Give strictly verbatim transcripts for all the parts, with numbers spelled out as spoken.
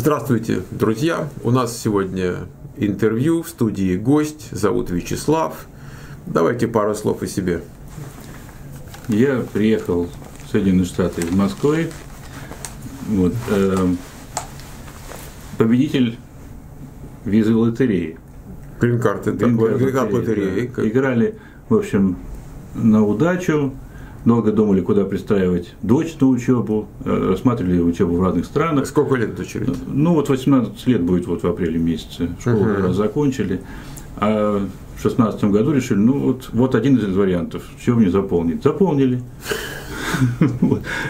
Здравствуйте, друзья! У нас сегодня интервью, в студии гость, зовут Вячеслав. Давайте пару слов о себе. Я приехал в Соединенные Штаты из Москвы. Вот, э, победитель визы лотереи. Гринкард это гринкард лотереи. Да. Играли, в общем, на удачу. Долго думали, куда пристраивать дочь на учебу, рассматривали учебу в разных странах. Сколько лет дочери? Ну, вот восемнадцать лет будет вот в апреле месяце. Школу uh-huh. закончили. А в шестнадцатом году решили, ну, вот, вот один из вариантов, чего мне заполнить. Заполнили.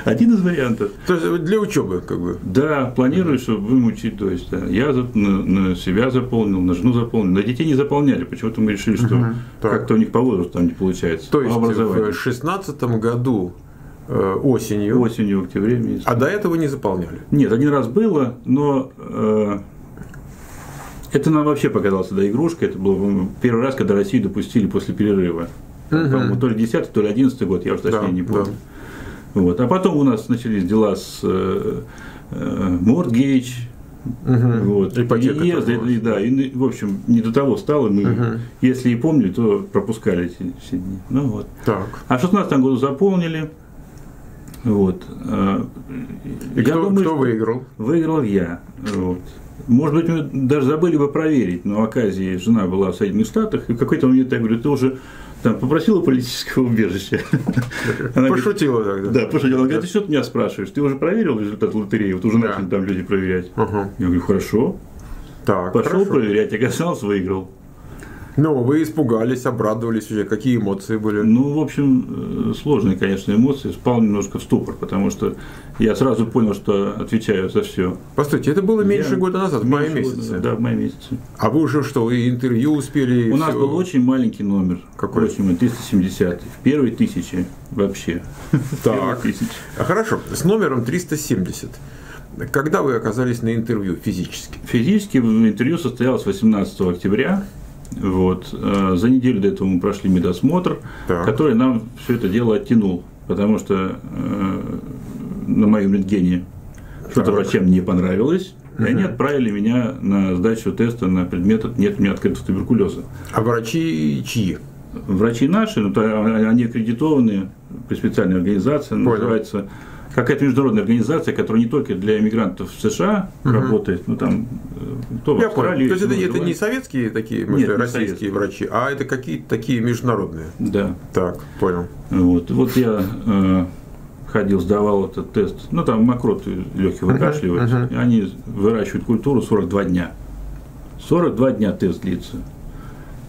Один из вариантов. То есть для учебы, как бы. Да, планирую, чтобы вымучить. То есть я на себя заполнил, на жену заполнил, на детей не заполняли. Почему-то мы решили, что как-то у них по возрасту там не получается. То есть в шестнадцатом году осенью. Осенью, в октябре месяце. А до этого не заполняли? Нет, один раз было, но это нам вообще показалось тогда игрушкой. Это был первый раз, когда Россию допустили после перерыва. По-моему, то ли десятый, то ли одиннадцатый год, я уж точнее не помню. Вот. А потом у нас начались дела с мортгейдж, ипотека, и, в общем, не до того стало, мы, uh-huh. если и помнили, то пропускали эти все дни. Ну, вот. Так. А в шестнадцатом году заполнили. Вот. И я кто, думаю, кто выиграл? Выиграл я. Вот. Может быть, мы даже забыли бы проверить, но в оказии жена была в Соединенных Штатах, и в какой-то момент я говорю, ты уже... Там попросила политического убежища. Пошутила тогда. Да, пошутила. Она говорит, ты что ты меня спрашиваешь? Ты уже проверил результат лотереи? Вот уже начали там люди проверять. Я говорю, хорошо. Пошел проверять, оказался, выиграл. Ну, вы испугались, обрадовались уже. Какие эмоции были? Ну, в общем, сложные, конечно, эмоции. Спал немножко в ступор, потому что я сразу понял, что отвечаю за все. Постойте, это было меньше я... года назад, в мае месяце. Года, да, в мае месяце. А вы уже что, и интервью успели? У нас был очень маленький номер. Какой? триста семидесятый. В первой тысяче вообще. Так. Хорошо. С номером триста семьдесят. Когда вы оказались на интервью физически? Физически интервью состоялось восемнадцатого октября. Вот. За неделю до этого мы прошли медосмотр, так. который нам все это дело оттянул, потому что э, на моем рентгене что-то врачам не понравилось, угу. и они отправили меня на сдачу теста на предмет «нет у меня открытого туберкулеза». А врачи чьи? Врачи наши, но они аккредитованы при специальной организации, она называется какая-то международная организация, которая не только для иммигрантов в США угу. работает, но там кто в Австралии. То есть это, это не советские такие, может, нет, российские врачи, а это какие-то такие международные. Да. Так, понял. Вот, вот я э, ходил, сдавал этот тест. Ну там мокроты легкие выкашливают. Угу, угу. Они выращивают культуру сорок два дня. сорок два дня тест длится.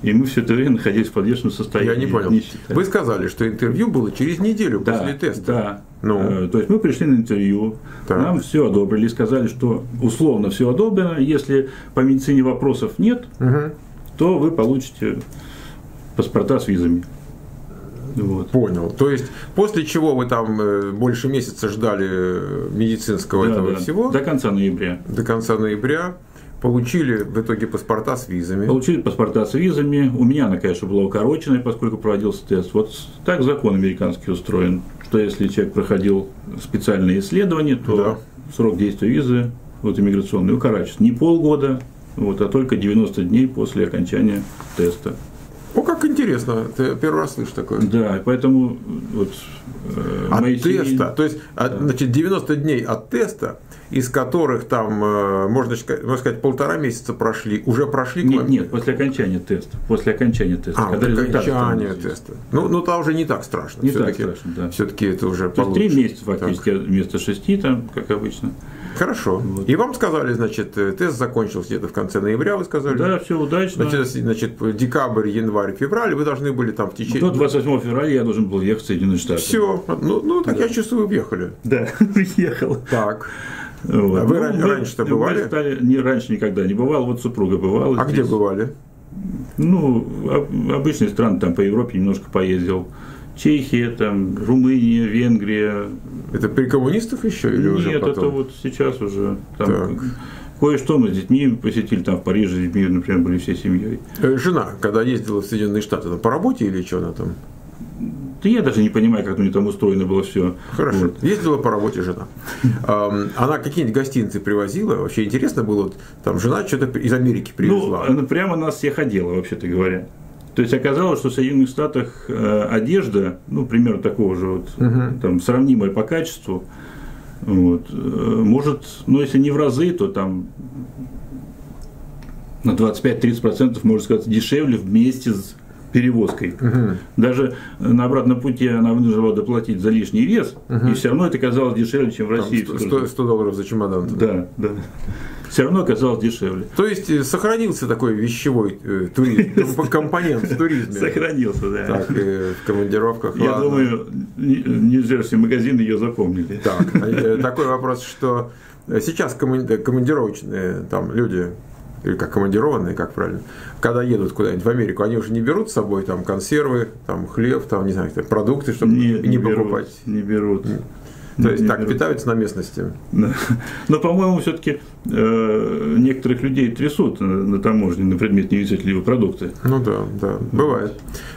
И мы все это время находились в подвешенном состоянии. Я не понял. Не Вы сказали, что интервью было через неделю да, после теста. Да. Ну. То есть мы пришли на интервью, так. нам все одобрили, сказали, что условно все одобрено. Если по медицине вопросов нет, угу. то вы получите паспорта с визами. Вот. Понял. То есть, после чего вы там больше месяца ждали медицинского да, этого да. всего. До конца ноября. До конца ноября. Получили в итоге паспорта с визами. Получили паспорта с визами. У меня она, конечно, была укороченная, поскольку проводился тест. Вот так закон американский устроен, что если человек проходил специальные исследования, то да. срок действия визы, вот иммиграционный, укорачивается не полгода, вот, а только девяносто дней после окончания теста. О, как интересно, ты первый раз слышишь такое. Да, поэтому вот, э, от мои теста, семьи... то есть да. от, значит, девяносто дней от теста, из которых там, э, можно, можно сказать, полтора месяца прошли, уже прошли... Нет, нет, после окончания теста, после окончания теста. А, после окончания теста. Ну, ну, там уже не так страшно. Не так страшно, да. Все-таки это уже получше. Три месяца фактически так. вместо шести, там, как обычно. Хорошо. Вот. И вам сказали, значит, тест закончился где-то в конце ноября, вы сказали? Да, все удачно. Значит, значит декабрь, январь, февраль, вы должны были там в течение... До двадцать восьмого февраля я должен был ехать в Соединенные Штаты. Все. Ну, ну так да. я чувствую, вы въехали. Да, въехал. Так. Вот. А вы ну, раньше-то раньше мы бывали? Стали, не, раньше никогда не бывал, вот супруга бывала. А здесь. Где бывали? Ну, обычные страны, там по Европе немножко поездил. Чехия, там, Румыния, Венгрия. Это при коммунистах еще или Нет, уже Нет, это вот сейчас уже. Кое-что мы с детьми посетили, там в Париже с детьми, например, были всей семьей. Жена, когда ездила в Соединенные Штаты, по работе или что она там? Да я даже не понимаю, как у нее там устроено было все. Хорошо. Вот. Ездила по работе жена. Она какие-нибудь гостиницы привозила? Вообще интересно было, там жена что-то из Америки привезла. Ну, она прямо нас всех одела, вообще-то говоря. То есть оказалось, что в Соединенных Штатах одежда, ну, примерно такого же, вот, угу. там, сравнимая по качеству, вот, может, ну, если не в разы, то там на двадцать пять — тридцать процентов, можно сказать, дешевле вместе с перевозкой. Угу. Даже на обратном пути она вынуждена была доплатить за лишний вес, угу. и все равно это оказалось дешевле, чем в России. Там сто долларов за чемодан. Да, да. Все равно оказалось дешевле. То есть сохранился такой вещевой э, туризм, компонент в туризме. Сохранился, да. Так, э, в командировках. Я ладно. думаю, Нью-Джерси магазины ее запомнили. Так, э, такой вопрос, что сейчас командировочные там люди, или как командированные, как правильно, когда едут куда-нибудь в Америку, они уже не берут с собой там консервы, там хлеб, там не знаю, продукты, чтобы Нет, не, не берут, покупать. Не берут. Нет. То есть так питаются на местности. Но, по-моему, все-таки э, некоторых людей трясут на, на таможне на предмет невесетливые продукты. Ну да, да, бывает.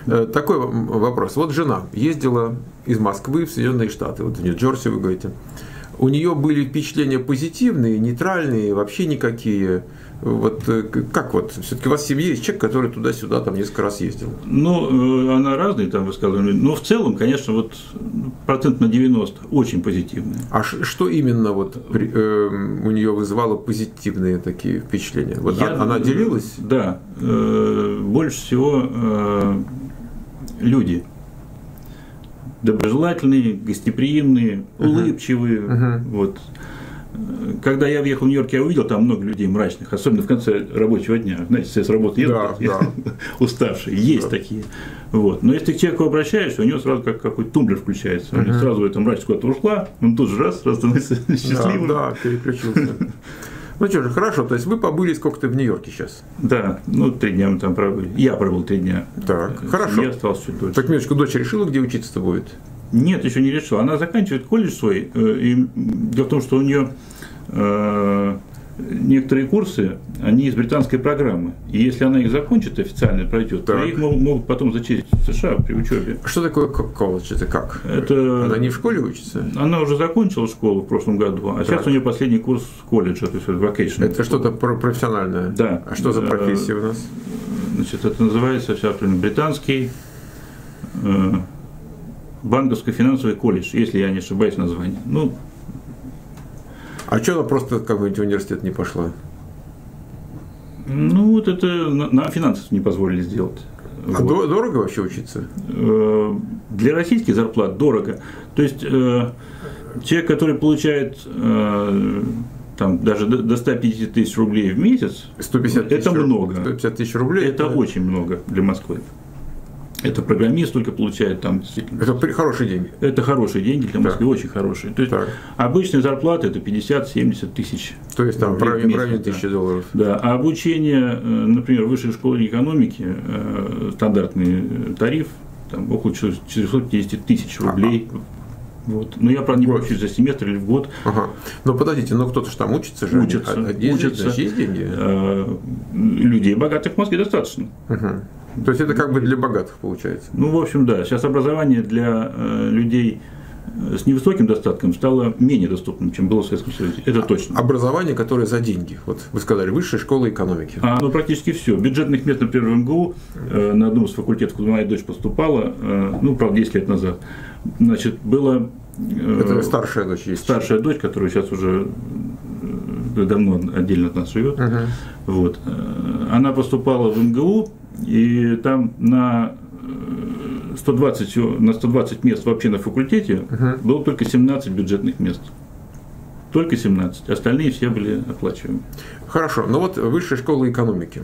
Э, такой вопрос. Вот жена ездила из Москвы в Соединенные Штаты, вот в Нью-Джерси, вы говорите. У нее были впечатления позитивные, нейтральные, вообще никакие. Вот как вот? Все-таки у вас в семье есть человек, который туда-сюда там несколько раз ездил? Ну, она разные там высказывания, но в целом, конечно, вот процент на девяносто очень позитивный. А что именно вот у нее вызывало позитивные такие впечатления? Вот Я, она делилась? Да, больше всего люди. Доброжелательные, гостеприимные, uh-huh. улыбчивые. Uh-huh. Вот. Когда я въехал в Нью-Йорк, я увидел там много людей мрачных, особенно в конце рабочего дня. Знаете, все с работы едут, да, да. уставшие, есть да. такие. Вот. Но если ты к человеку обращаешься, у него сразу как какой-то тумблер включается. Uh-huh. Сразу эта мрачность куда-то ушла, он тут же раз, раз становится счастливым. Да, да, переключился. Ну что же, хорошо, то есть вы побыли сколько-то в Нью-Йорке сейчас? Да, ну три дня мы там пробыли. Я пробыл три дня. Так, я хорошо. Я остался чуть дольше. Так, минуточку, дочь решила, где учиться-то будет? Нет, еще не решила. Она заканчивает колледж свой. И дело в том, что у нее э, некоторые курсы, они из британской программы. И если она их закончит, официально пройдет, так. то их могут потом зачесть в США при учебе. Что такое колледж? Это как? Это... Она не в школе учится? Она уже закончила школу в прошлом году, а так. сейчас у нее последний курс колледжа, то есть вокейшн. Это что-то профессиональное? Да. А что за профессия у нас? Значит, это называется сейчас британский... Э, банковско-финансовый колледж, если я не ошибаюсь в названии. Ну, а что она просто в какой-нибудь университет не пошла? Ну, вот это на, на финансов не позволили сделать. А вот. Дорого вообще учиться? Для российских зарплат дорого. То есть, человек, который получает там, даже до ста пятидесяти тысяч рублей в месяц, это много. сто пятьдесят тысяч рублей? Это, это очень много для Москвы. Это программист только получает там действительно. Это хорошие деньги. Это хорошие деньги для Москвы, очень хорошие. То есть так. обычная зарплата это пятьдесят-семьдесят тысяч. То есть там в районе тысячи долларов. Да. А обучение, например, Высшей школы экономики, стандартный тариф, там около четырёхсот пятидесяти тысяч рублей. Ага. Вот. Но я, правда, не получу за семестр или в год. Ага. Но подождите, но кто-то же там учится же. Учатся. А, учатся. Есть деньги? А, людей богатых в Москве достаточно. Ага. То есть это как бы для богатых получается? Ну, в общем, да. Сейчас образование для э, людей с невысоким достатком стало менее доступным, чем было в Советском Союзе. Это точно. Образование, которое за деньги. Вот вы сказали, Высшая школа экономики. А, ну, практически все. Бюджетных мест, например, в МГУ, э, на одном из факультетов, куда моя дочь поступала, э, ну, правда, десять лет назад, значит, было... Э, это старшая дочь есть? Старшая дочь, которая сейчас уже... давно отдельно от нас живет. Uh-huh. Вот. Она поступала в МГУ, и там на сто двадцать мест вообще на факультете uh-huh. было только семнадцать бюджетных мест. Только семнадцать. Остальные все были оплачиваемы. Хорошо. Ну вот Высшая школа экономики.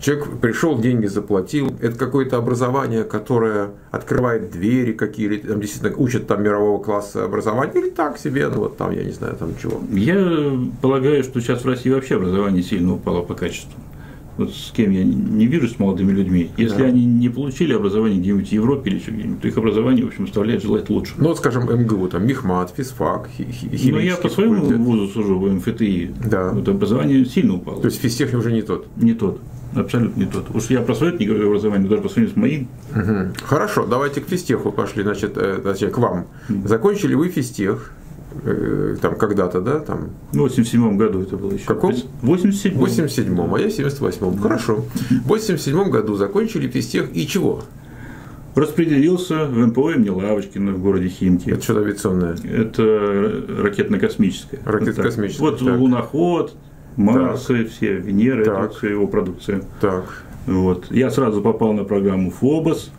Человек пришел, деньги заплатил. Это какое-то образование, которое открывает двери какие-то, там действительно учат там мирового класса образования, или так себе, ну вот там, я не знаю, там чего. Я полагаю, что сейчас в России вообще образование сильно упало по качеству. вот с кем я не вижу, с молодыми людьми, если да. они не получили образование где-нибудь в Европе или еще где-нибудь, то их образование, в общем, оставляет желать лучшего. Ну, вот, скажем, МГУ, там, Мехмат, Фисфак, Химки. Ну, я по своему вузу сужу, в МФТИ, да. вот образование сильно упало. То есть физтехник уже не тот? Не тот. Абсолютно не тот. Уж я про свое не говорю образование, даже по сравнению с моим. Угу. Хорошо, давайте к физтеху пошли, значит, э, значит к вам. Mm. Закончили вы физтех, э, там, когда-то, да? Там... В восемьдесят седьмом году это было еще. В каком? В восемьдесят седьмом. восемьдесят седьмом, а я в семьдесят восьмом. Хорошо. В восемьдесят седьмом году закончили физтех и чего? Распределился в эн пэ о имени Лавочкина в городе Химки. Это что-то авиационное? Это ракетно-космическое. Ракетно-космическое. Вот, вот Луноход, Марс, все, Венера, так. это все его продукция. Так. Вот. Я сразу попал на программу Фобос.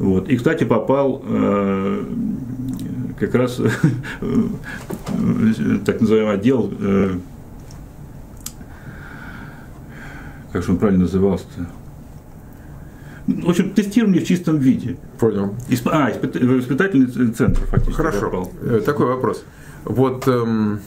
Вот. И, кстати, попал э, как раз так называемый отдел, э, как же он правильно назывался-то? В общем, тестирование в чистом виде. Понял. Исп... А, испыт... испытательный центр фактически. Хорошо. Попал. Такой вопрос. Вот... Эм...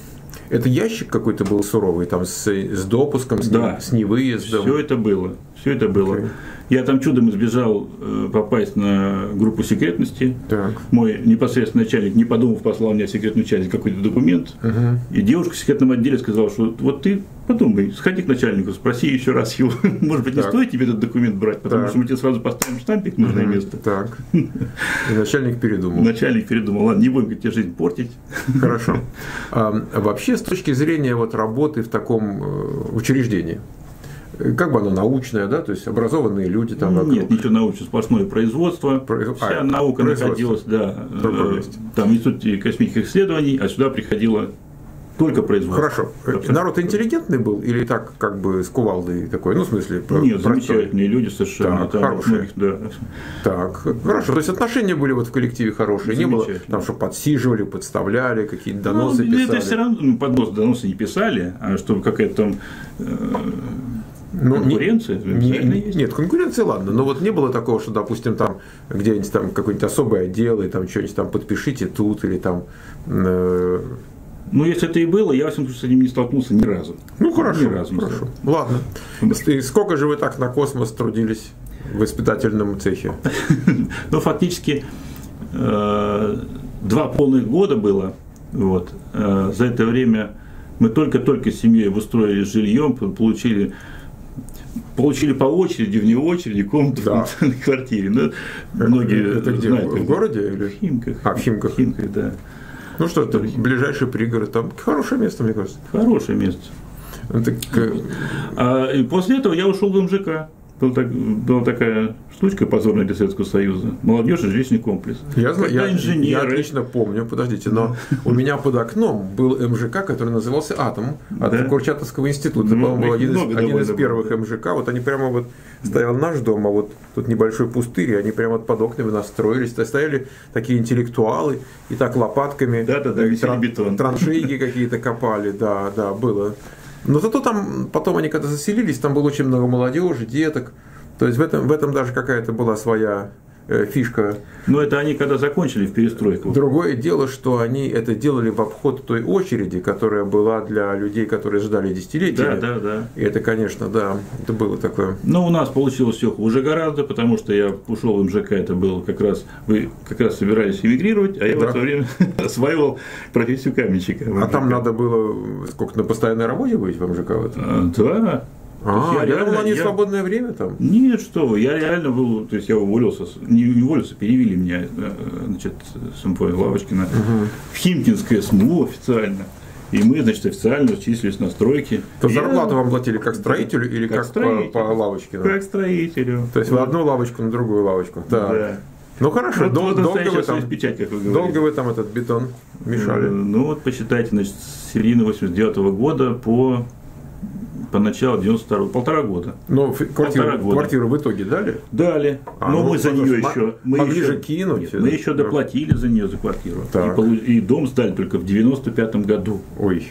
Это ящик какой-то был суровый, там с, с допуском, с, да. с невыездом? Все это было, все это было. Okay. Я там чудом избежал попасть на группу секретности. Так. Мой непосредственный начальник, не подумав, послал мне секретную часть какой-то документ. Uh-huh. И девушка в секретном отделе сказала, что вот ты подумай, сходи к начальнику, спроси еще раз его. Может быть, так. не стоит тебе этот документ брать, потому так. что мы тебе сразу поставим штампик в нужное uh-huh. место. Так. И начальник передумал. Начальник передумал. Ладно, не будем тебе жизнь портить. Хорошо. А, вообще, с точки зрения вот, работы в таком учреждении, как бы оно научное, да, то есть образованные люди там. Вокруг. Нет, ничего научного, сплошное производство. Произ... Вся а, наука находилась, да, э, там в институте космических исследований, а сюда приходило только производство. Хорошо. Абсолютно. Народ интеллигентный был или так, как бы с кувалдой такой, ну в смысле? Нет, простой. Замечательные люди совершенно. Так, там хорошие. Многих, да. Так, хорошо. То есть отношения были вот в коллективе хорошие, не было там, что подсиживали, подставляли, какие-то доносы ну, писали. Это все равно, ну, подносы, доносы не писали, а чтобы какая-то там. Э, Ну, конкуренция? Не, не, нет, конкуренции, ладно, но вот не было такого, что, допустим, там где-нибудь там какой-нибудь особый отдел, и там что-нибудь там подпишите тут, или там... Э... Ну, если это и было, я, во всяком случае, с этим не столкнулся ни разу. Ну, хорошо, ни разу хорошо. Ладно. И сколько же вы так на космос трудились в испытательном цехе? Ну, фактически, два полных года было, вот, за это время мы только-только с семьей обустроились жильем, получили... Получили по очереди, вне очереди, комнату да. на квартире. Но это, многие это где? Знают, в как городе? Или? В Химках. А, в Химках. В Химках, да. Ну что, это ближайший пригород, там хорошее место, мне кажется. Хорошее место. Так... А, и после этого я ушел в эм жэ ка. Была, так, была такая штучка позорная для Советского Союза. Молодежь и жилищный комплекс. Я, я, инженеры... я отлично помню, подождите, но у меня под окном был эм жэ ка, который назывался «Атом» от да? Курчатовского института. Ну, по-моему, один, из, один из первых эм жэ ка. Вот они прямо вот стоял наш дом, а вот тут небольшой пустырь, и они прямо под окнами настроились. Стояли такие интеллектуалы и так лопатками да, да, да, тран- траншейки какие-то копали. Да, да, было. Но зато там, потом они когда заселились, там было очень много молодежи, деток. То есть в этом, в этом даже какая-то была своя э, фишка. Но это они когда закончили в перестройку. Другое дело, что они это делали в обход той очереди, которая была для людей, которые ждали десятилетия. Да, да, да. И это, конечно, да, это было такое. Но у нас получилось все уже гораздо, потому что я ушел в эм жэ ка, это было как раз, вы как раз собирались эмигрировать, а я да. в это время осваивал профессию каменщика. А там надо было, сколько, на постоянной работе быть в эм жэ ка? Вот? А, да. А, я, я реально, думал, они я... свободное время там? Нет, что вы, я реально был, то есть я уволился, не уволился, перевели меня, значит, с эм пэ о Лавочкина угу. в Химкинское СМУ официально, и мы, значит, официально числились на стройке. То я... зарплату вам платили как строителю или как, как строителю, по, по Лавочкину? Как строителю. То есть вот. В одну лавочку на другую лавочку? Да. да. Ну хорошо, вот, дол- вот долго, вы там, печать, как вы долго вы там этот бетон мешали? Ну вот посчитайте, значит, с середины восемьдесят девятого года по... По началу девяносто второго, полтора года. Но квартиру, полтора года. Квартиру в итоге дали? Дали. А, но ну, мы за нее еще... Мы могли еще, же кинуть. Мы еще доплатили за нее, за квартиру. И, и дом сдали только в девяносто пятом году. Ой.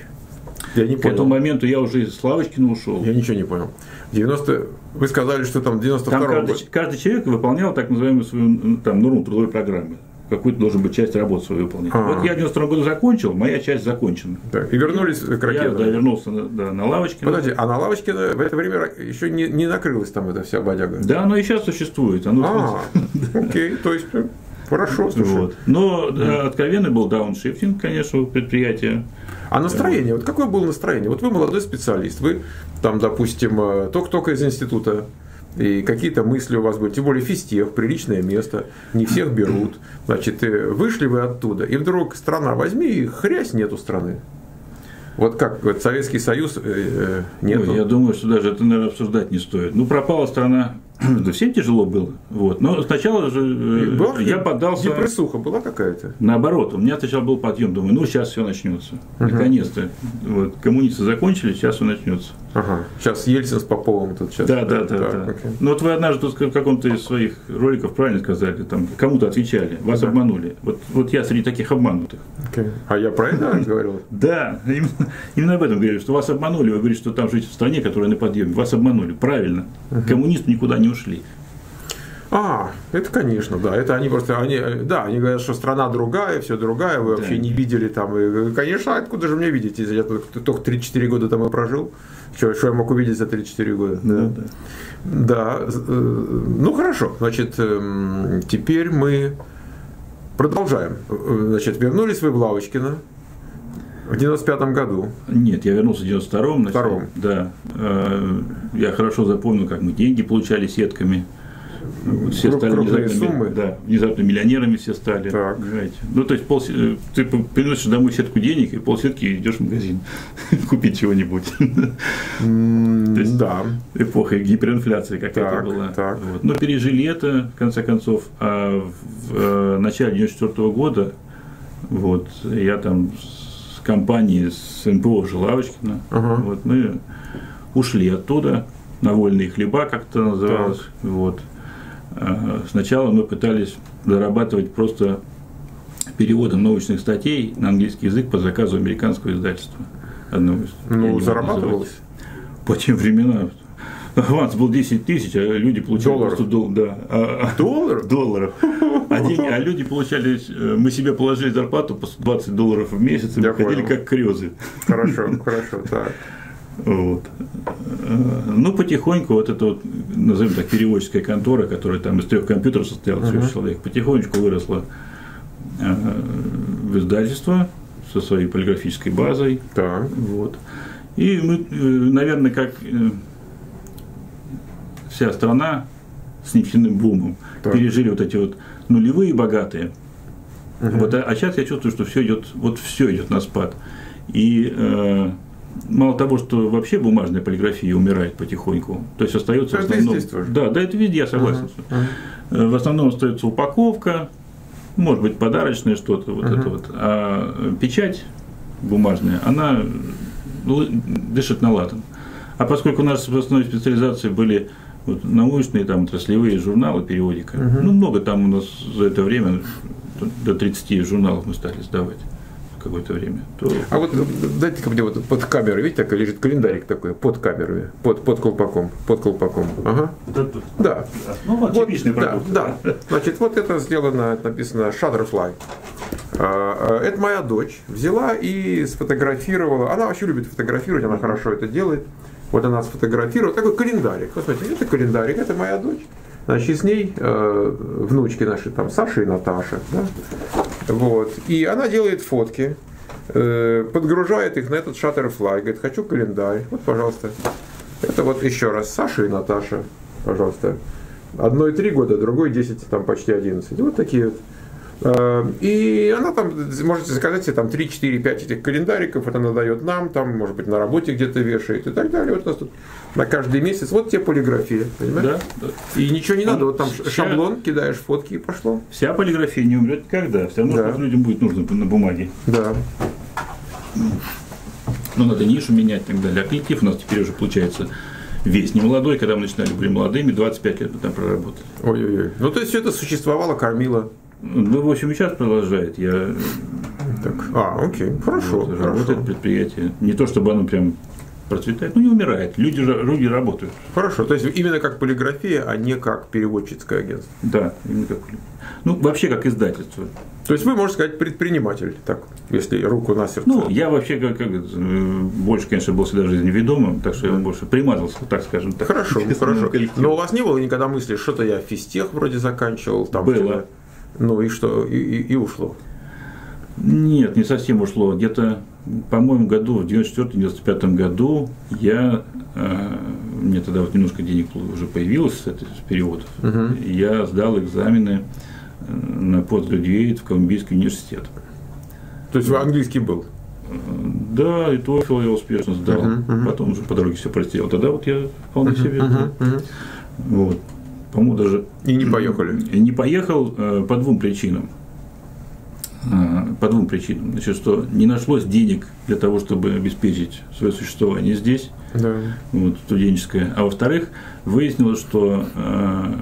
Я не К понял. Этому моменту я уже из Славочкина ушел. Я ничего не понял. девяносто... Вы сказали, что там девяносто второго года. Каждый, каждый человек выполнял так называемую свою там, норму трудовой программы. какую-то должен быть часть работ свою выполнить. А-а-а. Вот я в девяносто втором году закончил, моя часть закончена. Так, и вернулись к ракетам. Я да, вернулся на, да, на Лавочкина. Подожди, а на Лавочкина в это время еще не, не накрылась там эта вся бодяга? Да, оно и сейчас существует. Оно окей, то есть хорошо, слушай. Но откровенный был дауншифтинг, конечно, предприятия. А настроение, вот какое было настроение? Вот вы молодой специалист, вы там, допустим, только-только из института, и какие-то мысли у вас были, тем более физтех, приличное место, не всех берут, значит, вышли вы оттуда, и вдруг страна возьми, и хрясь, нету страны. Вот как вот, Советский Союз э, нету. Ой, я думаю, что даже это, наверное, обсуждать не стоит. Ну, пропала страна, да всем тяжело было, вот, но сначала же э, была, я поддался… Депрессуха была какая-то? Наоборот, у меня сначала был подъем, думаю, ну, сейчас все начнется, угу. Наконец-то, вот, коммунисты закончили, сейчас все начнется. Ага. Сейчас Ельцин с Поповым тут сейчас. Да, да, да. да, да. да. Ну вот вы однажды тут в каком-то из своих роликов правильно сказали, там кому-то отвечали, вас да. обманули. Вот, вот я среди таких обманутых. Okay. А я правильно говорил? Да, именно, именно об этом говорили, что вас обманули, вы говорите, что там жить в стране, которая на подъеме, вас обманули, правильно. Uh-huh. Коммунисты никуда не ушли. А, это конечно, да, это они просто, они, да, они говорят, что страна другая, все другая, вы да. вообще не видели там, и, конечно, откуда же мне видеть, если я только три-четыре года там и прожил, что, что я мог увидеть за три-четыре года, да. Да. да, ну хорошо, значит, теперь мы продолжаем, значит, вернулись вы в Лавочкино. В девяносто пятом году? Нет, я вернулся в девяносто втором. Втором. Да, я хорошо запомнил, как мы деньги получали сетками. Все стали внезапно, да, внезапно миллионерами все стали. Так. Ну, то есть пол, ты приносишь домой сетку денег, и полсетки идешь в магазин купить чего-нибудь. Да. Эпоха гиперинфляции какая-то была. Вот. Но пережили это, в конце концов. А в начале девяносто четвёртого года вот, я там с компанией, с эн пэ о Лавочкина, вот, мы ушли оттуда, на вольные хлеба, как это называлось. Вот. Сначала мы пытались зарабатывать просто переводом научных статей на английский язык по заказу американского издательства. Одного, ну, зарабатывалось? По тем временам. Аванс был десять тысяч, а люди получали долларов. Просто дол, да, а, доллар? долларов. А, деньги, а люди получали, мы себе положили зарплату по двадцать долларов в месяц, и мы ходили как крёзы. Хорошо, хорошо, так. Вот. Ну, потихоньку вот эта вот, назовем так, переводческая контора, которая там из трех компьютеров состояла, uh-huh. человек, потихонечку выросла в издательство со своей полиграфической базой. Uh-huh. Вот. И мы, наверное, как вся страна с нефтяным бумом, uh-huh. пережили вот эти вот нулевые богатые. Uh-huh. Вот, а, а сейчас я чувствую, что все идет, вот все идет на спад. И э, мало того, что вообще бумажная полиграфия умирает потихоньку, то есть остается в основном… Да, да, это везде, я согласен. Uh-huh. Uh-huh. В основном остается упаковка, может быть, подарочное что-то, вот uh-huh. это вот. А печать бумажная, она дышит на латом. А поскольку у нас в основной специализации были вот научные, там, отраслевые журналы, периодика, uh-huh. ну, много там у нас за это время, до тридцати журналов мы стали сдавать. Какое-то время. То... А вот дайте-ка мне вот под камерой, видите, так лежит календарик такой, под камерой, под, под колпаком, под колпаком. Ага. Да. да. Ну, вот, вот типичный продукт. Да, да. Значит, вот это сделано, написано Shutterfly. Это моя дочь взяла и сфотографировала. Она вообще любит фотографировать, она хорошо это делает. Вот она сфотографировала. Такой календарик. Вот смотрите, это календарик, это моя дочь. Значит, с ней э, внучки наши, там, Саша и Наташа, да? Вот. И она делает фотки, э, подгружает их на этот Shutterfly, говорит, хочу календарь, вот, пожалуйста. Это вот еще раз Саша и Наташа, пожалуйста. Одной три года, другой десять, там, почти одиннадцать. Вот такие вот. И она там, можете заказать себе там три-четыре-пять этих календариков, это она дает нам, там, может быть, на работе где-то вешает и так далее. Вот у нас тут на каждый месяц, вот тебе полиграфия, понимаешь? Да, да. И ничего не надо, вот там вся... шаблон, кидаешь фотки и пошло. Вся полиграфия не умрет никогда, все равно да. людям будет нужно на бумаге. Да. Ну, надо нишу менять и так далее. А коллектив у нас теперь уже получается... Весь не молодой, когда мы начинали, были молодыми, двадцать пять лет мы там проработали. Ой-ой-ой. Ну, то есть, все это существовало, кормило. Ну, в общем, и сейчас продолжает. Я... Так. А, окей, хорошо. Вот, хорошо. Работает предприятие. Не то, чтобы оно прям процветает, но не умирает. Люди, люди работают. Хорошо, то есть именно как полиграфия, а не как переводческое агентство. Да, именно как. Ну, вообще как издательство. То есть вы, можно сказать, предприниматель, так, если руку на сердце. Ну, я вообще как, как больше, конечно, был всегда жизневедомым, так что я больше примазался, так скажем. Так. Хорошо, хорошо. Но у вас не было никогда мысли, что-то я физтех вроде заканчивал, там было. Ну и что, и, и, и ушло? Нет, не совсем ушло. Где-то, по-моему, году, в девяносто четвёртом — девяносто пятом году я, э, мне тогда вот немножко денег уже появилось с, это, с переводов, угу. Я сдал экзамены на постградуэйт в Колумбийский университет. То есть, вы английский был? Да, и TOEFL я успешно сдал, uh-huh, uh-huh. Потом уже по дороге все проделал. Тогда вот я вполне uh-huh, себе... Uh-huh, uh-huh. Вот. По-моему, даже... И не поехали? И не поехал э, по двум причинам. Э, по двум причинам. Значит, что не нашлось денег для того, чтобы обеспечить свое существование здесь, uh-huh. вот, студенческое. А во-вторых, выяснилось, что... Э,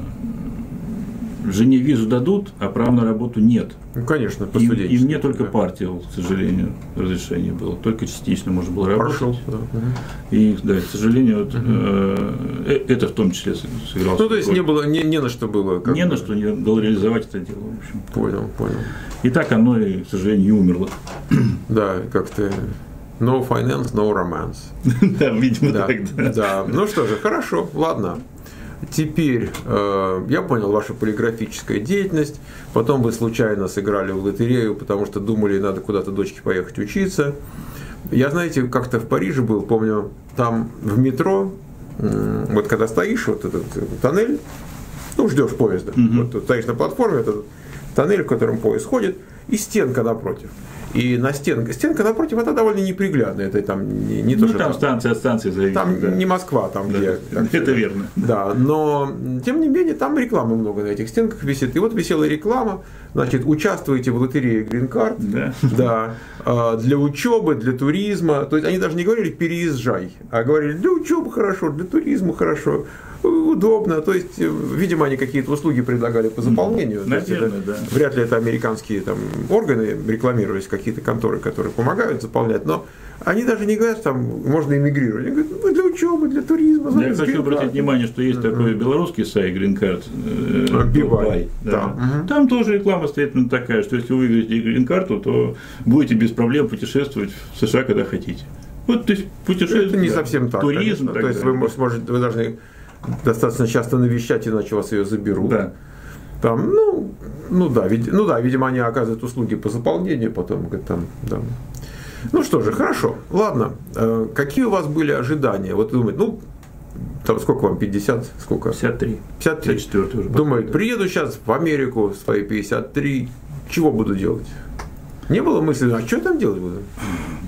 жене визу дадут, а права на работу нет. Ну, конечно, по и, и мне только да. партия, к сожалению, разрешение было. Только частично можно было работать. Прошел, да. И, да, к сожалению, вот, э, это в том числе сыгралось. Ну, то есть, не, было, не, не на что было. Не бы. на что не было реализовать это дело. В общем. Понял, понял. И так оно, и, к сожалению, и умерло. Да, как-то... No finance, no romance. Да, видимо, да, так, да. Да. Ну что же, хорошо, ладно. Теперь, э, я понял, ваша полиграфическая деятельность, потом вы случайно сыграли в лотерею, потому что думали, надо куда-то дочке поехать учиться. Я, знаете, как-то в Париже был, помню, там в метро, э, вот когда стоишь, вот этот тоннель, ну, ждешь поезда, mm-hmm. вот, стоишь на платформе, этот тоннель, в котором поезд ходит, и стенка напротив. И на стенке. Стенка напротив, это довольно неприглядно. Это там не, не ну, то, что там, там станция от станции зависит. Там да. не Москва, там да, где. Да, это верно. Да, но тем не менее там рекламы много на этих стенках висит. И вот висела реклама, значит, участвуйте в лотерее гринкард, да. Да, для учебы, для туризма. То есть они даже не говорили переезжай, а говорили для учебы хорошо, для туризма хорошо. Удобно, то есть, видимо, они какие-то услуги предлагали по заполнению. Наверное, это, да. Вряд ли это американские там, органы рекламировались, какие-то конторы, которые помогают заполнять, но они даже не говорят, там можно эмигрировать. Они говорят, ну, для учебы, для туризма. Знаете, я хочу гринкард. обратить внимание, что есть uh-huh. такой белорусский сайт гринкард. Бивай. Да. Да. Uh-huh. Там тоже реклама стоит такая, что если вы выиграете гринкарту, то будете без проблем путешествовать в США, когда хотите. Вот, то есть, путешествовать. Это не да. совсем так. Туризм. Так то так есть, далее. вы сможете, вы должны достаточно часто навещать, иначе вас ее заберут. Да. Там, ну, ну, да, вид, ну да, видимо, они оказывают услуги по заполнению, потом там, да. Ну что же, хорошо, ладно. Э, какие у вас были ожидания? Вот думаете, ну, там сколько вам, пятьдесят? Сколько? пятьдесят три. пятьдесят три. Уже думаю, да. Приеду сейчас в Америку, свои пятьдесят три, чего буду делать? Не было мысли, а что я там делать буду?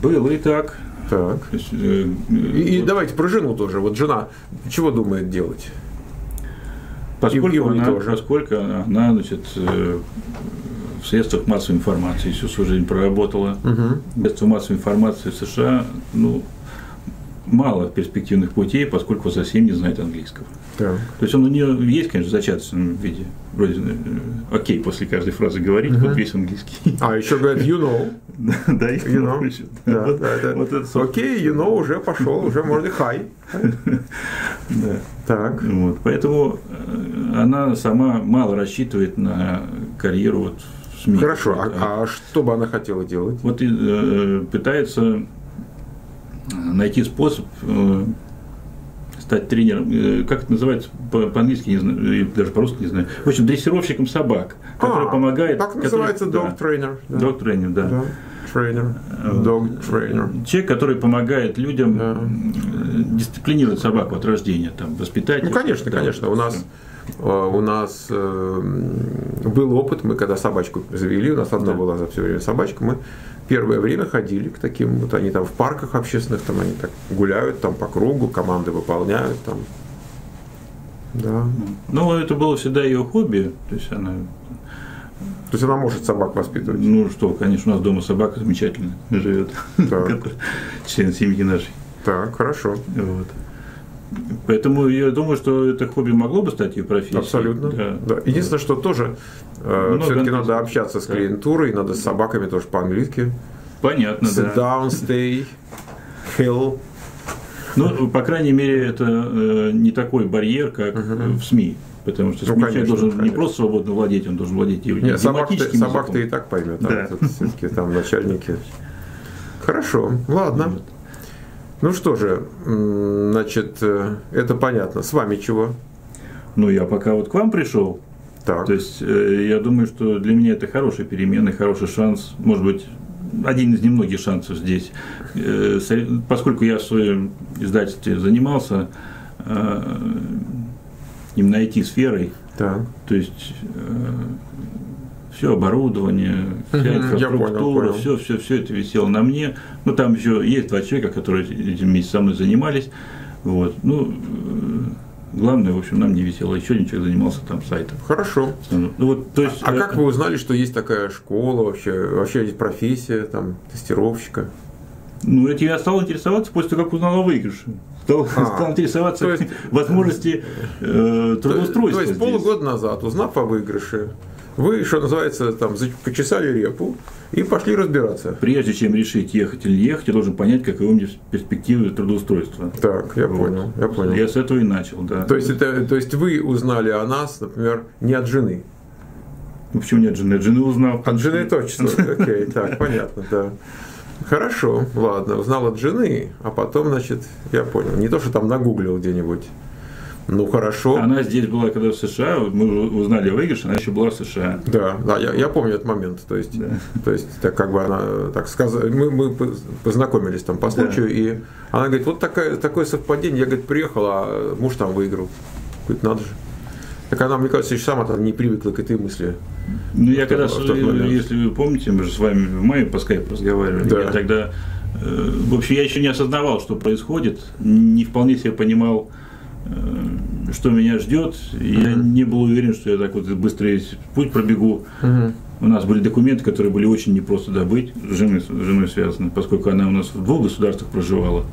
Было и так. Так. И, и вот. Давайте про жену тоже. Вот жена чего думает делать? Поскольку она, тоже. Поскольку она, значит, в средствах массовой информации всю свою жизнь проработала. Угу. Средства массовой информации в США, ну, мало перспективных путей, поскольку совсем не знает английского. Так. То есть он у нее есть, конечно, в зачаточном виде. Вроде окей, после каждой фразы говорить, угу. вот весь английский. А еще говорит you know. Да, you know. Окей, you know уже пошел, уже можно хай. Так. Поэтому она сама мало рассчитывает на карьеру в СМИ. Хорошо, а что бы она хотела делать? Вот пытается найти способ э, стать тренером, э, как это называется по-английски, не знаю, даже по-русски не знаю, в общем, дрессировщиком собак, который а, помогает… Так который, называется dog-тренер. Да, да. Dog-тренер, да. да. Trainer. Dog trainer. Человек, который помогает людям да. дисциплинировать собаку от рождения, там, воспитать. Ну, конечно, да, конечно, у нас… У нас был опыт, мы когда собачку завели, у нас одна была за все время собачка, мы первое время ходили к таким, вот они там в парках общественных, там они так гуляют, там по кругу, команды выполняют, там, да. Ну, это было всегда ее хобби, то есть она… То есть она может собак воспитывать? Ну, что, конечно, у нас дома собака замечательная живет, член семьи нашей. Так, хорошо. Вот. Поэтому я думаю, что это хобби могло бы стать ее профессией. Абсолютно. Да. Да. Единственное, что тоже э, все-таки надо общаться с клиентурой, надо с собаками тоже по-английски. Понятно, Sit да. Sit down, stay, hill. Ну, по крайней мере, это э, не такой барьер, как uh-huh. в СМИ. Потому что ну, СМИ конечно, должен конечно. не просто свободно владеть, он должен владеть и Нет, тематическим языком. Собак-то и так поймет, да. а, все-таки там начальники. Хорошо, ладно. Вот. Ну что же, значит, это понятно. С вами чего? Ну, я пока вот к вам пришел. Так. То есть, я думаю, что для меня это хорошая перемена, хороший шанс, может быть, один из немногих шансов здесь. Поскольку я в своем издательстве занимался именно ай ти-сферой, так. то есть, все оборудование, вся инфраструктура, все, все, все это висело на мне. Ну, там еще есть два человека, которые этим вместе со мной занимались. Вот. Ну, главное, в общем, нам не висело. Еще один человек занимался там сайтом. Хорошо. Ну, вот, то есть, а, а как вы узнали, что есть такая школа вообще? Вообще есть профессия, там, тестировщика? Ну, этим я стал интересоваться после того, как узнал о выигрыше. Стал, а, стал интересоваться то есть, возможности э, трудоустройства. То есть, полгода назад, узнав о выигрыше, вы, что называется, там, почесали репу и пошли разбираться. Прежде чем решить, ехать или не ехать, я должен понять, каковы у меня перспективы трудоустройства. Так, я вот. понял, я понял. Я с этого и начал, да. То есть, это, то есть вы узнали о нас, например, не от жены? Ну, почему не от жены? От жены узнал. От жены точно, окей, так, понятно, да. Хорошо, ладно, узнал от жены, а потом, значит, я понял, не то, что там нагуглил где-нибудь. Ну хорошо. Она здесь была, когда в США, мы узнали выигрыш, она еще была в США. Да, да, я, я помню этот момент. То есть, да. то есть, так как бы она так сказала, мы, мы познакомились там по случаю, да. и она говорит, вот такая, такое совпадение, я говорит, приехал, а муж там выиграл. Говорит, надо же. Так она, мне кажется, еще сама там не привыкла к этой мысли. Ну, я когда, если вы помните, мы же с вами в мае по скайпу разговаривали, да. я тогда, в общем, я еще не осознавал, что происходит, не вполне себе понимал, что меня ждет. Я uh-huh. не был уверен, что я так вот быстро путь пробегу. Uh-huh. У нас были документы, которые были очень непросто добыть, с женой, с женой связаны, поскольку она у нас в двух государствах проживала.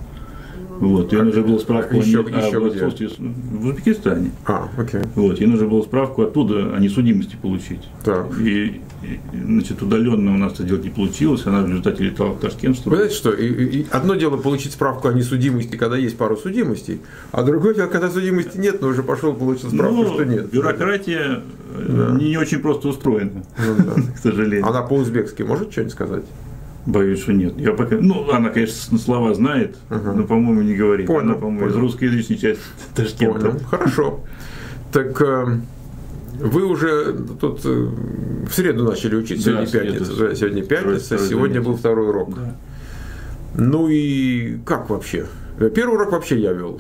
Вот, ей нужно было справку а, еще, а, еще в, в Узбекистане. А, окей. Вот, ей нужно было справку оттуда о несудимости получить. Так. И, и, значит, удаленно у нас это делать не получилось, она в результате летала в Ташкент. Вы знаете что, и, и одно дело получить справку о несудимости, когда есть пару судимостей, а другое дело, когда судимости нет, но уже пошел получил справку, ну, что нет. Бюрократия да. не, не очень просто устроена, ну, да. к сожалению. Она по-узбекски может что-нибудь сказать? Боюсь, что нет. Я пока... Ну, она, конечно, слова знает, uh-huh. но, по-моему, не говорит. Понял, она, по-моему, из русскоязычной части Ташкента. Понял. Хорошо. Так вы уже тут в среду начали учить. Сегодня да, пятница. Да, сегодня пятница, сегодня был второй урок. Да. Ну и как вообще? Первый урок вообще я вел.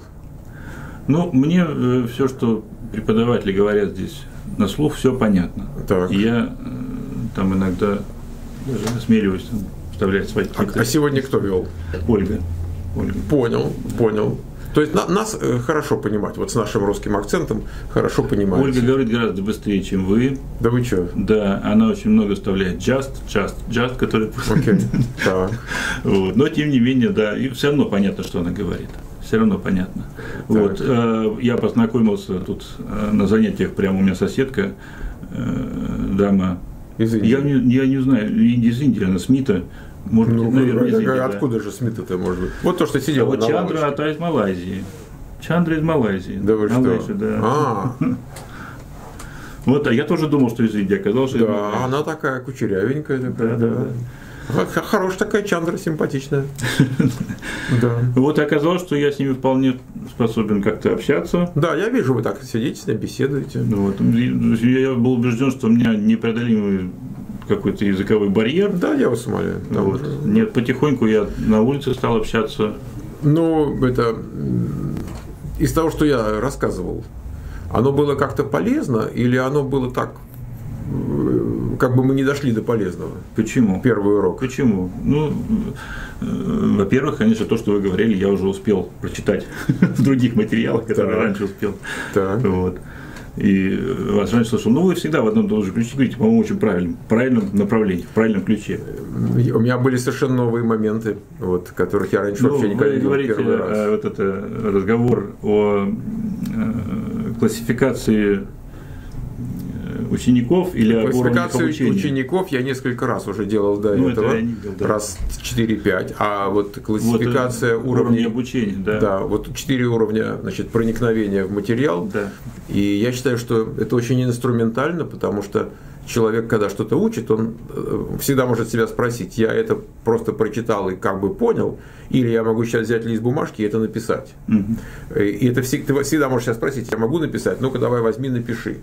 Ну, мне все, что преподаватели говорят здесь на слух, все понятно. Так. Я там иногда даже осмеливаюсь там. Свои а, а сегодня кто вел? Ольга. Ольга. Понял, понял. То есть на, нас э, хорошо понимать, вот с нашим русским акцентом хорошо понимать. Ольга говорит гораздо быстрее, чем вы. Да вы что? Да, она очень много вставляет just, just, just, который... Окей, так. Вот. Но тем не менее, да, и все равно понятно, что она говорит. Все равно понятно. Вот, э, я познакомился тут э, на занятиях, прямо у меня соседка, э, дама... Из Индии? Я не, я не знаю, из Индии, она с МИТа. Может быть, ну, наверное, из Индии, откуда да. же Смит-то может быть? Вот то, что сидел. А вот Чандра, а та из Малайзии. Чандра из Малайзии. Да вы Малайзия, что? Да. А. Вот, а я тоже думал, что из Индии, оказалось, что да, она такая кучерявенькая. Такая, да, да, да. да. Хорошая такая Чандра, симпатичная. да. Вот оказалось, что я с ними вполне способен как-то общаться. Да, я вижу, вы так сидите с ней, беседуете. Вот. Я был убежден, что у меня непреодолимые какой-то языковой барьер. Да, я вас умоляю. Да, вот. да. Нет, потихоньку я на улице стал общаться. Ну, это из того, что я рассказывал, оно было как-то полезно или оно было так, как бы мы не дошли до полезного? Почему? Первый урок. Почему? Ну, во-первых, конечно, то, что вы говорили, я уже успел прочитать в других материалах, которые раньше успел. Так. Вот. И вас раньше слышал, ну вы всегда в одном и том же ключе говорите, по-моему, очень правильном, правильном направлении, в правильном ключе. У меня были совершенно новые моменты, вот, которых я раньше ну, вообще никогда не говорил первый раз. Вы говорите, вот это разговор о классификации учеников или о уровнях обучения. Учеников я несколько раз уже делал до ну, этого, это видел, да. раз четыре-пять, а вот классификация вот уровней обучения, да. да, вот четыре уровня, значит, проникновения в материал, да. И я считаю, что это очень инструментально, потому что человек, когда что-то учит, он всегда может себя спросить, я это просто прочитал и как бы понял, или я могу сейчас взять лист бумажки и это написать. Mm-hmm. И это всегда, ты всегда можешь себя спросить, я могу написать? Ну-ка, давай возьми, напиши.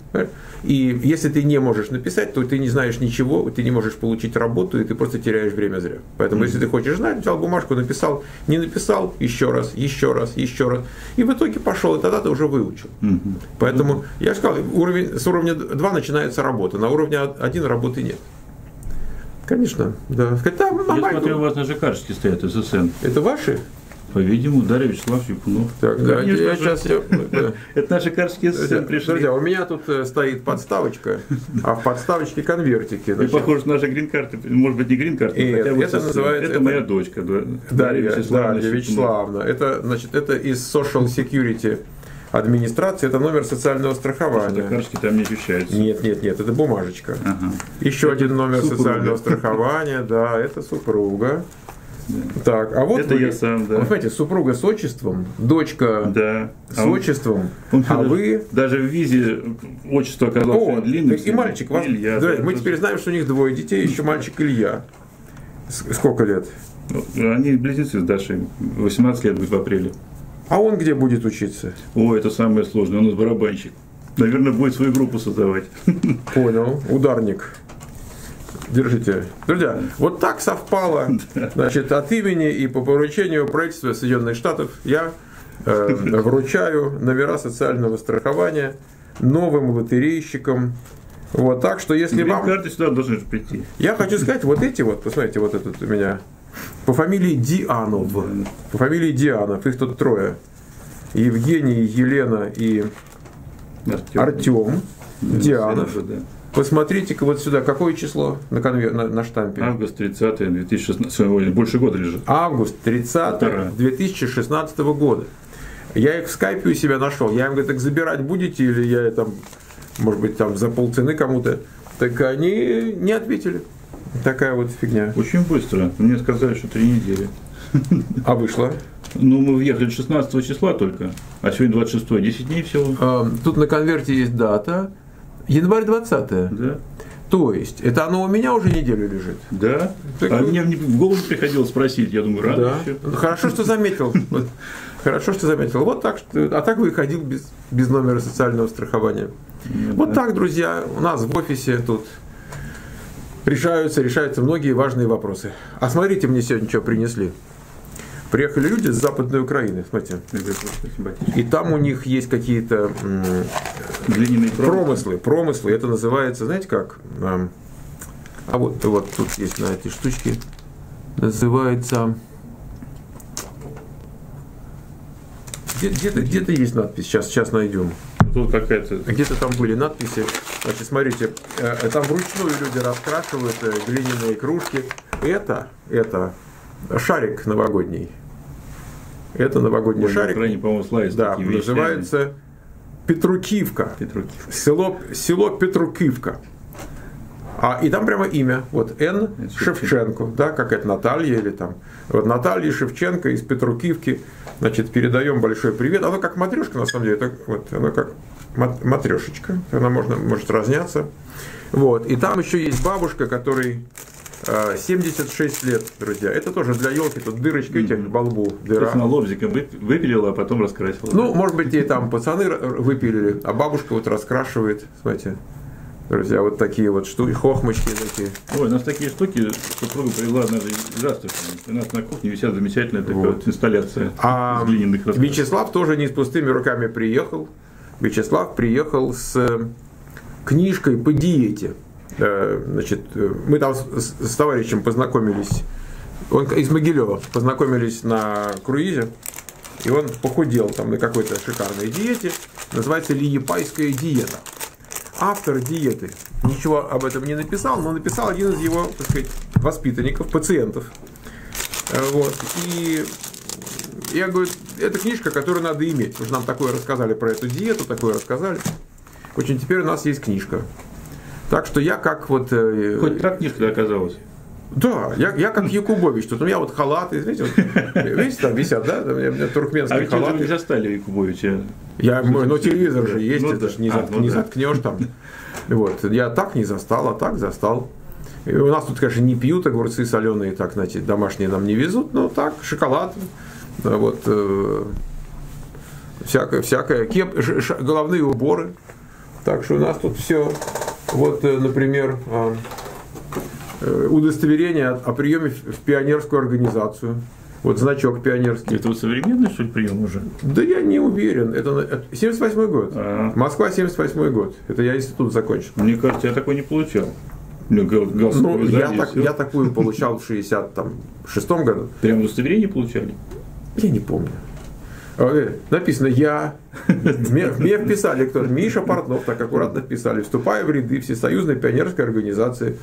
И если ты не можешь написать, то ты не знаешь ничего, ты не можешь получить работу, и ты просто теряешь время зря. Поэтому, mm-hmm. если ты хочешь знать, взял бумажку, написал, не написал, еще раз, еще раз, еще раз. И в итоге пошел, и тогда ты уже выучил. Mm-hmm. Поэтому, mm-hmm. я сказал, уровень, с уровня два начинается работа, на уровне один работы нет. Конечно, да. Хотя, я смотрю, у вас на жакарске стоят ССН. Это ваши? По-видимому, Дарья Вячеславовна Шипунов. Так, да, конечно, я сейчас... Это наши карские ССН пришли. Друзья, у меня тут стоит подставочка, а в подставочке конвертики. И похоже, наши гринкарты, может быть, не гринкарты, хотя бы это моя дочка, Дарья Вячеславовна. Это, значит, это из Social Security администрации, это номер социального страхования. Жакарский там не ощущается. Нет, нет, нет, это бумажечка. Ага. Еще это один номер супруга. Социального страхования, да, это супруга. Да. Так, а вот это вы, я сам, да. Вы знаете, супруга с отчеством, дочка да. с а отчеством, он, а даже, вы... Даже в визе отчество оказалось длинным. И мальчик, вас, Илья, да, да, мы теперь знаем, что у них двое детей, еще мальчик Илья. Сколько лет? Они близнецы с Дашей, восемнадцать лет будет в апреле. А он где будет учиться? О, это самое сложное, он у нас барабанщик. Наверное, будет свою группу создавать. Понял, ударник. Держите. Друзья, вот так совпало, значит, от имени и по поручению правительства Соединенных Штатов я э, вручаю номера социального страхования новым лотерейщикам. Вот так, что если вам... Карты сюда должны прийти. Я хочу сказать, вот эти вот, посмотрите, вот этот у меня... По фамилии Дианов. По фамилии Дианов. Их тут трое. Евгений, Елена и Артем. Артем. Дианов. Да. Посмотрите-ка вот сюда. Какое число на, конвер... на, на штампе? Август тридцатое две тысячи шестнадцатого. Больше года лежит. Август тридцатое две тысячи шестнадцатого года. Я их в скайпе у себя нашел. Я им говорю, так забирать будете? Или я там, может быть, там за полцены кому-то? Так они не ответили. Такая вот фигня. Очень быстро. Мне сказали, что три недели. А вышло? Ну, мы въехали шестнадцатого числа только, а сегодня двадцать шестое, десять дней всего. А, тут на конверте есть дата. январь двадцатое. Да. То есть, это оно у меня уже неделю лежит? Да. Так, а ну... мне в голову приходилось спросить, я думаю, рано да. все. Хорошо, что заметил. Хорошо, что заметил. Вот так, а так выходил без номера социального страхования. Вот так, друзья, у нас в офисе тут... Решаются, решаются многие важные вопросы. А смотрите, мне сегодня что принесли. Приехали люди с Западной Украины, смотрите. И там у них есть какие-то промыслы, промыслы. Это называется, знаете как? А вот, вот тут есть на эти штучки. Называется... Где-то, где-то есть надпись, сейчас, сейчас найдем. Где-то там были надписи. Значит, смотрите, там вручную люди раскрашивают глиняные кружки. Это, это шарик новогодний. Это новогодний Ой, шарик. Украине, да, называется Петриківка. Петриківка. Село, село Петриківка. А, и там прямо имя. Вот Н. Шевченко. Да, как это Наталья или там. Вот Наталья Шевченко из Петриківки. Значит, передаем большой привет. Оно как матрешка, на самом деле, это, вот, оно как матрешечка. Она можно, может разняться. Вот. И там еще есть бабушка, которой семьдесят шесть лет, друзья. Это тоже для елки, тут дырочка, видите, в лбу. Дыра. Она лобзиком выпилила, а потом раскрасила. Ну, может быть, и там пацаны выпилили, а бабушка вот раскрашивает. Смотрите. Друзья, вот такие вот штуки, хохмочки такие. Ой, у нас такие штуки, супруга привела однажды из Астрахани. У нас на кухне висят замечательная такая вот. Вот инсталляция а из глиняных рассказов. Вячеслав тоже не с пустыми руками приехал. Вячеслав приехал с книжкой по диете. Значит, мы там с, с товарищем познакомились. Он из Могилева. Познакомились на круизе. И он похудел там на какой-то шикарной диете. Называется «Лиепайская диета». Автор диеты ничего об этом не написал, но написал один из его, так сказать, воспитанников, пациентов. Вот. И я говорю, это книжка, которую надо иметь, потому что нам такое рассказали про эту диету, такое рассказали. Очень теперь у нас есть книжка. Так что я как вот... Хоть так книжка оказалась. Да, я, я как Якубович, тут у меня вот халаты, знаете, вот, видите, там висят, да, у меня, меня туркменские а халаты. А вы не застали Якубовича? Я, ну, телевизор же есть, ну, это да. же не, а, ну, не да. заткнешь там. Вот, я так не застал, а так застал. И у нас тут, конечно, не пьют, огурцы соленые, так, значит, домашние нам не везут, но так, шоколад, вот, э, всякое, всякое, кеп, ш, ш, головные уборы. Так что у нас тут все, вот, например... Э, удостоверение о приеме в пионерскую организацию. Вот значок пионерский. Это вот современный, что ли, прием уже? Да я не уверен. Это семьдесят восьмой год. А -а -а. Москва, семьдесят восьмой год. Это я институт закончил. Мне кажется, я такой не получал. Ну, я, так, я такую получал в шестьдесят шестом году. Прям удостоверение получали? Я не помню. Написано «Я». Мне вписали кто-то. Миша Портнов, так аккуратно вписали. Вступаю в ряды Всесоюзной пионерской организации.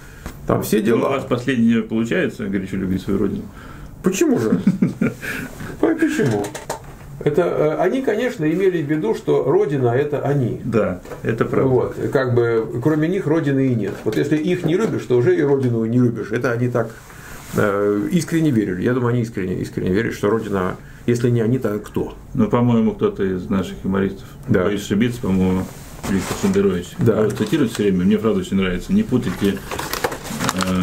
Там все дела. Ну, у вас последнее получается, горячо любить свою родину? Почему же? Почему? Это, они, конечно, имели в виду, что Родина – это они. Да, это правда. Вот, как бы, кроме них Родины и нет. Вот если их не любишь, то уже и Родину не любишь. Это они так э, искренне верили. Я думаю, они искренне, искренне верят, что Родина… Если не они, то кто? Ну, по-моему, кто-то из наших юмористов. Да. Боюсь ошибиться, по-моему, Виктор Шендерович. Да. Цитирует все время, мне правда очень нравится. Не путайте, э,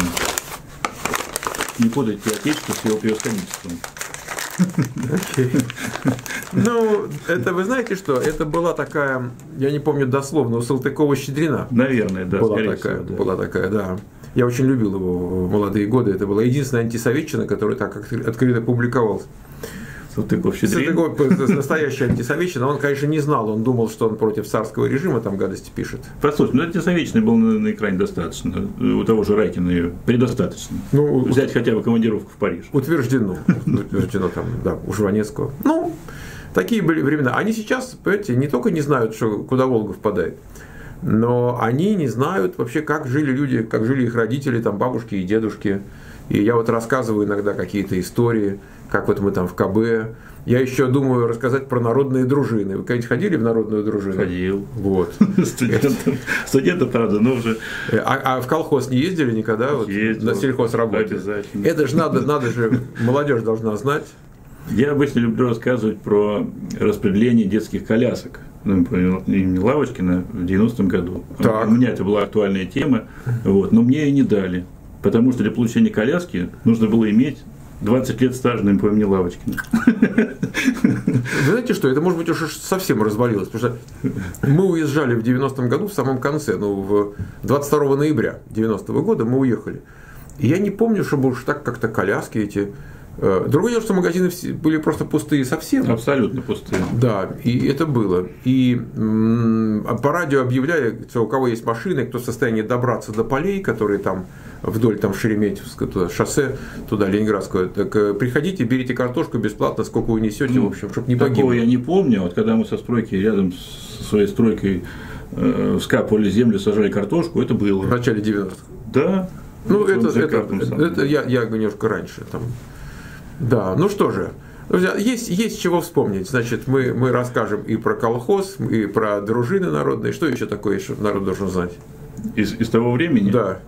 не путайте отечество с его превосходительством. Okay. Ну, это вы знаете что? Это была такая, я не помню дословно, у Салтыкова-Щедрина. Наверное, да, была такая, всего, да. Была такая, да. Я очень любил его в молодые годы. Это была единственная антисоветчина, которая так открыто публиковалась. Салтыков-Щедрин. Настоящий антисоветчина. Он, конечно, не знал. Он думал, что он против царского режима там гадости пишет. Послушайте, ну антисоветчина был на, на экране достаточно. У того же Райкина ее предостаточно. Ну, взять хотя бы командировку в Париж. Утверждено. Утверждено там, да, у Жванецкого. Ну, такие были времена. Они сейчас, понимаете, не только не знают, что, куда Волга впадает, но они не знают вообще, как жили люди, как жили их родители, там бабушки и дедушки. И я вот рассказываю иногда какие-то истории, как вот мы там в КБ. Я еще думаю рассказать про народные дружины. Вы когда-нибудь ходили в народную дружину? Ходил. Вот. Студентом, правда, но уже. А в колхоз не ездили никогда? На сельхозработе. Обязательно. Это же надо же, молодежь должна знать. Я обычно люблю рассказывать про распределение детских колясок. Имени Лавочкина в девяностом году. У меня это была актуальная тема, но мне ее не дали. Потому что для получения коляски нужно было иметь двадцать лет стажа на МПО имени Лавочкина. Знаете что, это, может быть, уже совсем развалилось. Потому что мы уезжали в девяностом году, в самом конце, ну, двадцать второго ноября девяностого года мы уехали. И я не помню, чтобы уж так как-то коляски эти... Другое дело, что магазины были просто пустые совсем. Абсолютно пустые. Да, и это было. И по радио объявляли, у кого есть машины, кто в состоянии добраться до полей, которые там вдоль там Шереметьевского шоссе, туда, Ленинградское, так приходите, берите картошку бесплатно, сколько вы несете, ну, в общем, чтобы не погибло. Такого я не помню. Вот когда мы со стройки, рядом со своей стройкой э, вскапывали землю, сажали картошку, это было. В начале девяностых. Да. Ну, это, это, это, это я, я немножко раньше там. Да, ну что же, друзья, есть, есть чего вспомнить. Значит, мы, мы расскажем и про колхоз, и про дружины народные. Что еще такое, что народ должен знать? Из, из того времени? Да.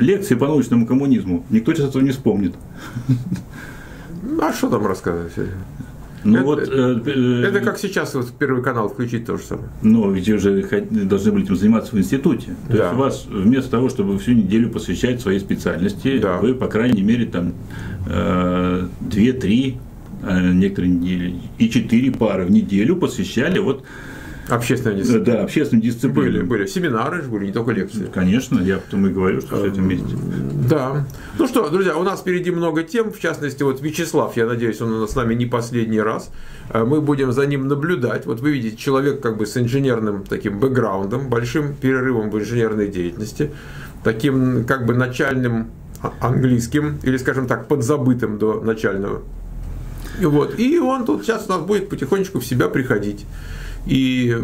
Лекции по научному коммунизму. Никто сейчас этого не вспомнит. А что там рассказывать? Ну, это, вот, э, это как сейчас вот Первый канал включить то же самое. Ну, ведь уже должны были этим заниматься в институте. То да. есть у вас вместо того, чтобы всю неделю посвящать своей специальности, да. вы, по крайней мере, там э, две-три, э, некоторые недели, и четыре пары в неделю посвящали вот общественные дисциплины. Да, общественные дисциплины. Были, были. Семинары же были, не только лекции. Конечно, я потом и говорю, что все это вместе. Да. Ну что, друзья, у нас впереди много тем. В частности, вот Вячеслав, я надеюсь, он у нас с нами не последний раз. Мы будем за ним наблюдать. Вот вы видите, человек как бы с инженерным таким бэкграундом, большим перерывом в инженерной деятельности, таким как бы начальным английским, или, скажем так, подзабытым до начального. Вот. И он тут сейчас у нас будет потихонечку в себя приходить. И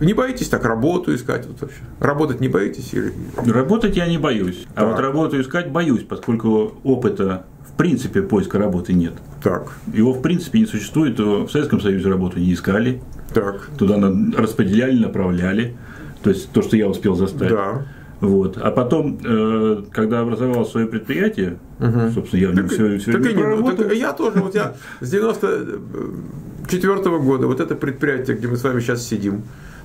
не боитесь так работу искать вот вообще? Работать не боитесь? Или... Работать я не боюсь, так. а вот работу искать боюсь, поскольку опыта в принципе поиска работы нет. Так. Его в принципе не существует, в Советском Союзе работу не искали, так. туда распределяли, направляли. то есть то, что я успел застать. Да. Вот. А потом, э, когда образовал свое предприятие, угу. собственно, я в нем все, все время проработал. Я тоже, вот я с девяносто четвёртого года, вот это предприятие, где мы с вами сейчас сидим,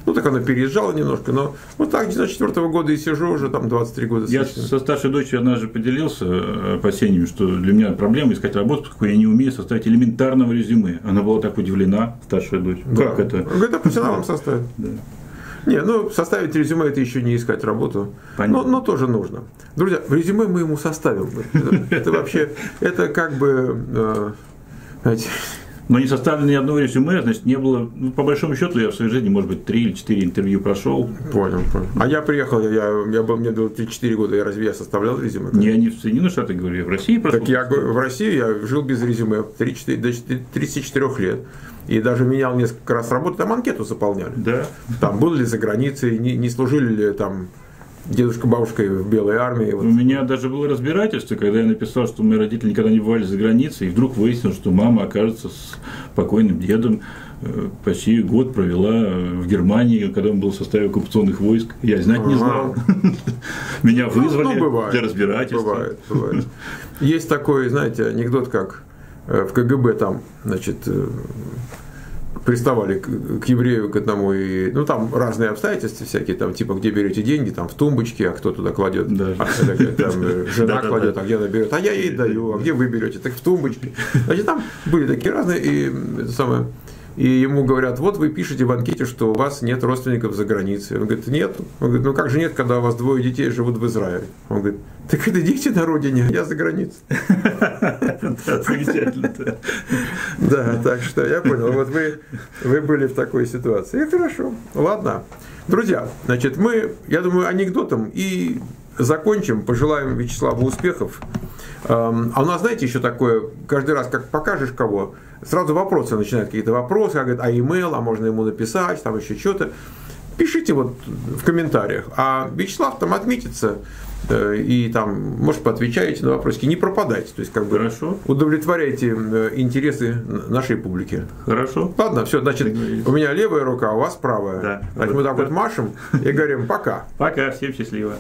ну так оно переезжало немножко, но вот так с девяносто четвёртого года и сижу уже там двадцать три года. Я со старшей дочерью однажды поделился опасениями, что для меня проблема искать работу, поскольку я не умею составить элементарного резюме. Она была так удивлена, старшая дочь. Да. Как это? Говорит, а пусть она вам составит. Да. Не, ну составить резюме — это еще не искать работу, но, но тоже нужно. Друзья, резюме мы ему составим. Это, это вообще, это как бы... Э, но не составлено ни одного резюме, значит, не было... Ну, по большому счету, я в своей жизни, может быть, три или четыре интервью прошел. Понял, понял. А я приехал, я, я, я был, мне было три-четыре года, я разве я составлял резюме? Как? Не, я не в Соединенных Штатах говорю, я в России прошел. Так я в России я жил без резюме тридцати четырёх лет. И даже менял несколько раз работу, там анкету заполняли. Да. Там был ли за границей, не, не служили ли там дедушка, бабушка в белой армии. Вот. У меня даже было разбирательство, когда я написал, что мои родители никогда не бывали за границей, и вдруг выяснилось, что мама, окажется, с покойным дедом почти год провела в Германии, когда он был в составе оккупационных войск. Я знать ага. не знал. Меня вызвали ну, ну, для разбирательства. Бывает, бывает. Есть такой, знаете, анекдот, как в КГБ там, значит, приставали к еврею, к одному, и, ну, там разные обстоятельства всякие, там, типа, где берете деньги, там, в тумбочке, а кто туда кладет, да. а, там, жена кладет, а где она берет, а я ей даю, а где вы берете, так в тумбочке. Значит, там были такие разные, и, это самое, и ему говорят, вот вы пишете в анкете, что у вас нет родственников за границей. Он говорит, нет. Он говорит, ну как же нет, когда у вас двое детей живут в Израиле. Он говорит, так это дети на родине, а я за границей. Замечательно. Да, так что я понял. Вот вы были в такой ситуации. И хорошо. Ладно. Друзья, значит, мы, я думаю, анекдотом и закончим. Пожелаем Вячеславу успехов. А у нас, знаете, еще такое, каждый раз, как покажешь кого, сразу вопросы начинают, какие-то вопросы, а говорят, а имейл, а можно ему написать, там еще что-то. Пишите вот в комментариях, а Вячеслав там отметится, и там, может, поотвечаете на вопросики, не пропадайте, то есть как бы Хорошо. Удовлетворяйте интересы нашей публики. Хорошо. Ладно, все, значит, у меня левая рука, а у вас правая. Да. Значит, мы так да. вот машем и говорим пока. Пока, всем счастливо.